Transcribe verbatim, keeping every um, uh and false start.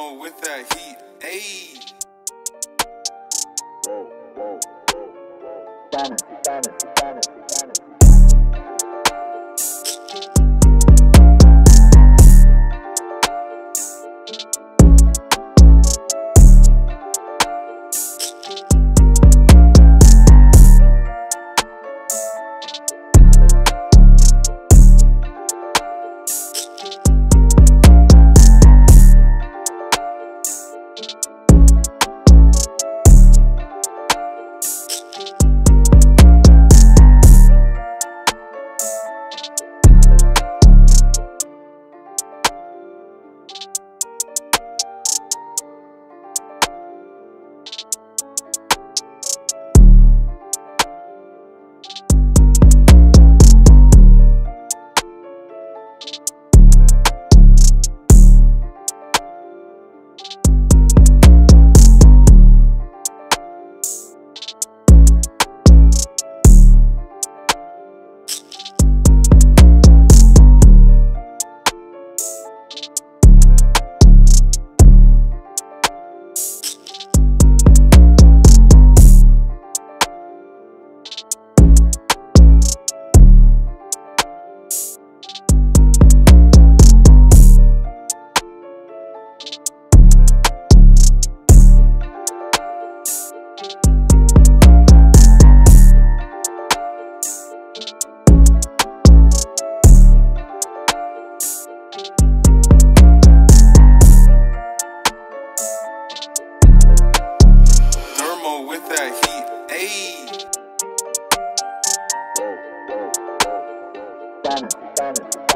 on with that heat, ayy. Whoa, whoa, whoa, whoa. Fantasy, fantasy, fantasy, fantasy. Fantasy, fantasy.